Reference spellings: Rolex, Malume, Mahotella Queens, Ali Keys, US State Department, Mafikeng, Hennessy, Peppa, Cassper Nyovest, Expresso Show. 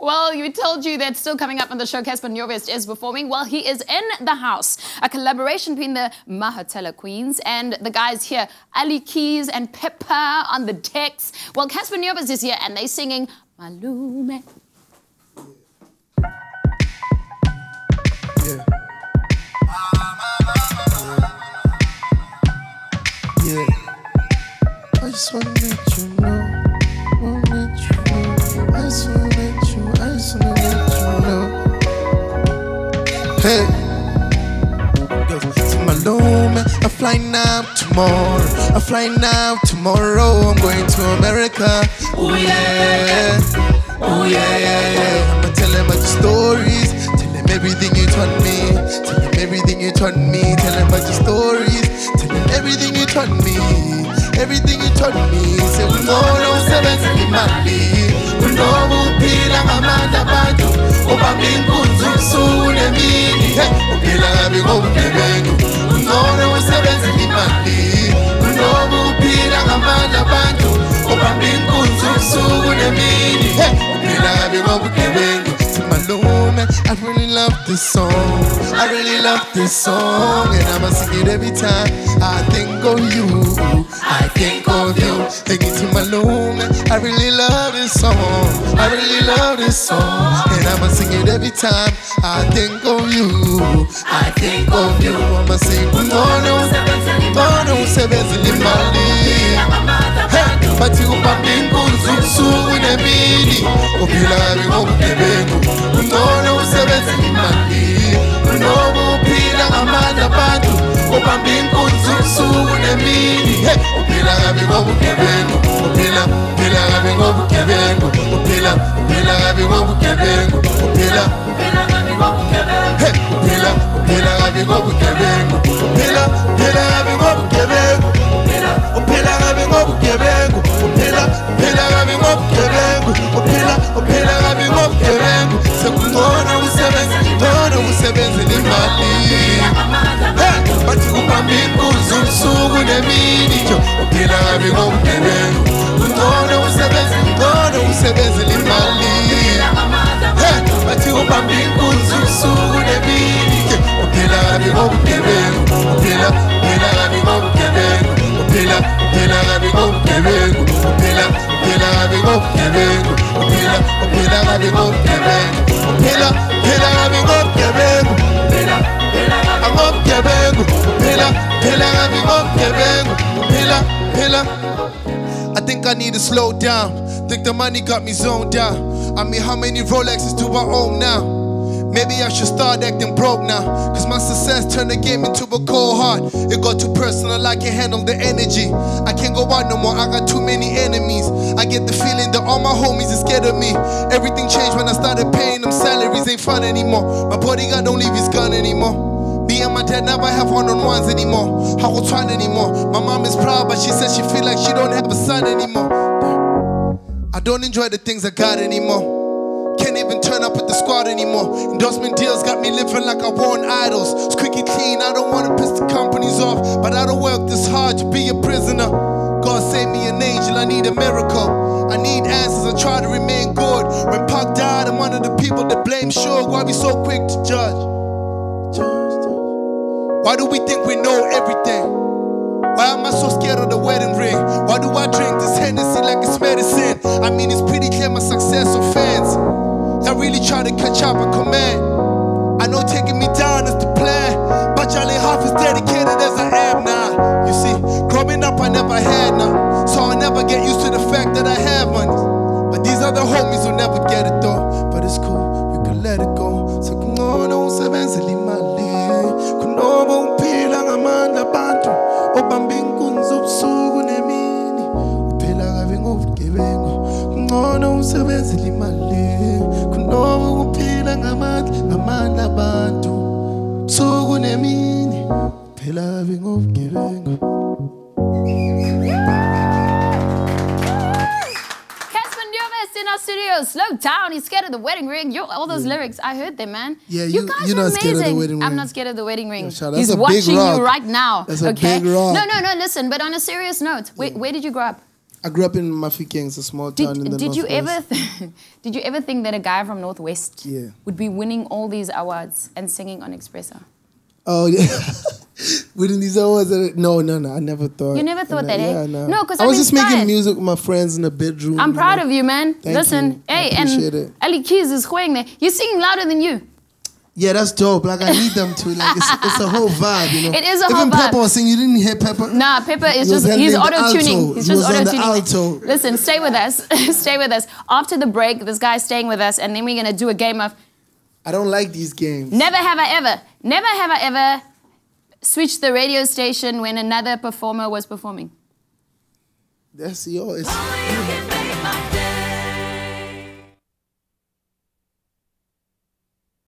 Well, we told you that still coming up on the show, Cassper Nyovest is performing. Well, he is in the house. A collaboration between the Mahotella Queens and the guys here, Ali Keys and Peppa on the decks. Well, Cassper Nyovest is here and they're singing Malume. Yeah. Yeah. I just wanna let you know. Hey, to Malume, I'm flying out tomorrow. I'm flying out tomorrow. I'm going to America. Oh yeah, oh yeah, yeah, yeah. I'ma tell him about your stories. Tell him everything you taught me. Tell him everything you taught me. Tell him about your stories. Tell him everything you taught me. Everything you taught me. Say we know no seven in we know we'll be like a man about you. Oba bingunzu soon and me. We'll be like a big old baby. We know we'll save us in the money. We know we'll be like a man about you. Oba bingunzu soon and me. We'll be like a big old baby. To Malume, I really love this song. I really love this song. And I'ma sing it every time. I think of you. I think of you. Take it to Malume. I really love this song. I really love this song. And I'ma sing it every time. I think of you. I think of you. I'ma sing Mono. Mono sebenzeli mali. Hey, but you bumping kunzu in a mini. Opila bimobebeko. Mono sebenzeli mali. Mono pila amada batu. Obumping kunzu in a mini. Hey, opila bimobebeko. Opila bimobebeko. Opila bimobebeko. I think I need to slow down. Think the money got me zoned down. I mean, how many Rolexes do I own now? Maybe I should start acting broke now. Cause my success turned the game into a cold heart. It got too personal, I can't handle the energy. I can't go out no more, I got too many enemies. I get the feeling that all my homies is scared of me. Everything changed when I started paying them salaries. Ain't fun anymore. My bodyguard don't leave his gun anymore. Me and my dad never have one-on-ones anymore. I won't try anymore. My mom is proud, but she says she feel like she don't have a son anymore. I don't enjoy the things I got anymore. Can't even turn up with the squad anymore. Endorsement deals got me living like I worn idols. It's squeaky clean, I don't wanna piss the companies off. But I don't work this hard to be a prisoner. God save me an angel, I need a miracle. I need answers, I try to remain good. When Pac died, I'm one of the people that blame Suge. Why we so quick to judge? Why do we think we know everything? Why am I so scared of the wedding ring? Why do I drink this Hennessy like it's medicine? I mean, it's pretty clear my success offends. I really try to catch up and command. I know taking me down is the plan, but y'all ain't half as dedicated as I am now. You see, growing up I never had none, so I never get used to the fact that I have money. But these other homies will never get it though. But it's cool, you can let it go. So come on, oh, sebenzeli mali. Kunobo uphila ngamandla abantu obamba inkunzi ubusuku nemini. Uphila kabi ngobugebengu. Kunobo sebenzeli mali. No, pila ngamandla abantu busuku nemini phela ngobugebengu. Cassper Nyovest in our studio. Slow down, he's scared of the wedding ring. Yo, all those lyrics, I heard them, man. Yeah, you guys are amazing. Scared of the wedding ring. I'm not scared of the wedding ring. Yo, he's watching you right now. That's okay? A big rock. No, listen, but on a serious note, where did you grow up? I grew up in Mafikeng, it's a small town in the northwest. Did you ever think that a guy from Northwest would be winning all these awards and singing on Expresso? Oh, yeah. Winning these awards? No, I never thought. You never thought that, eh? Yeah, no, because I was just making music with my friends in the bedroom. I'm proud of you, man. Listen, hey, and Ali Keys is going there. He's singing louder than you. Yeah, that's dope. Like, I need them to. Like, it's a whole vibe, you know? It is a whole vibe. Even Peppa was singing. You didn't hear Peppa? Nah, Peppa is just, he's auto-tuning. He's just auto-tuning. Listen, stay with us. Stay with us. After the break, this guy's staying with us, and then we're going to do a game of... I don't like these games. Never have I ever. Never have I ever switched the radio station when another performer was performing. That's yours.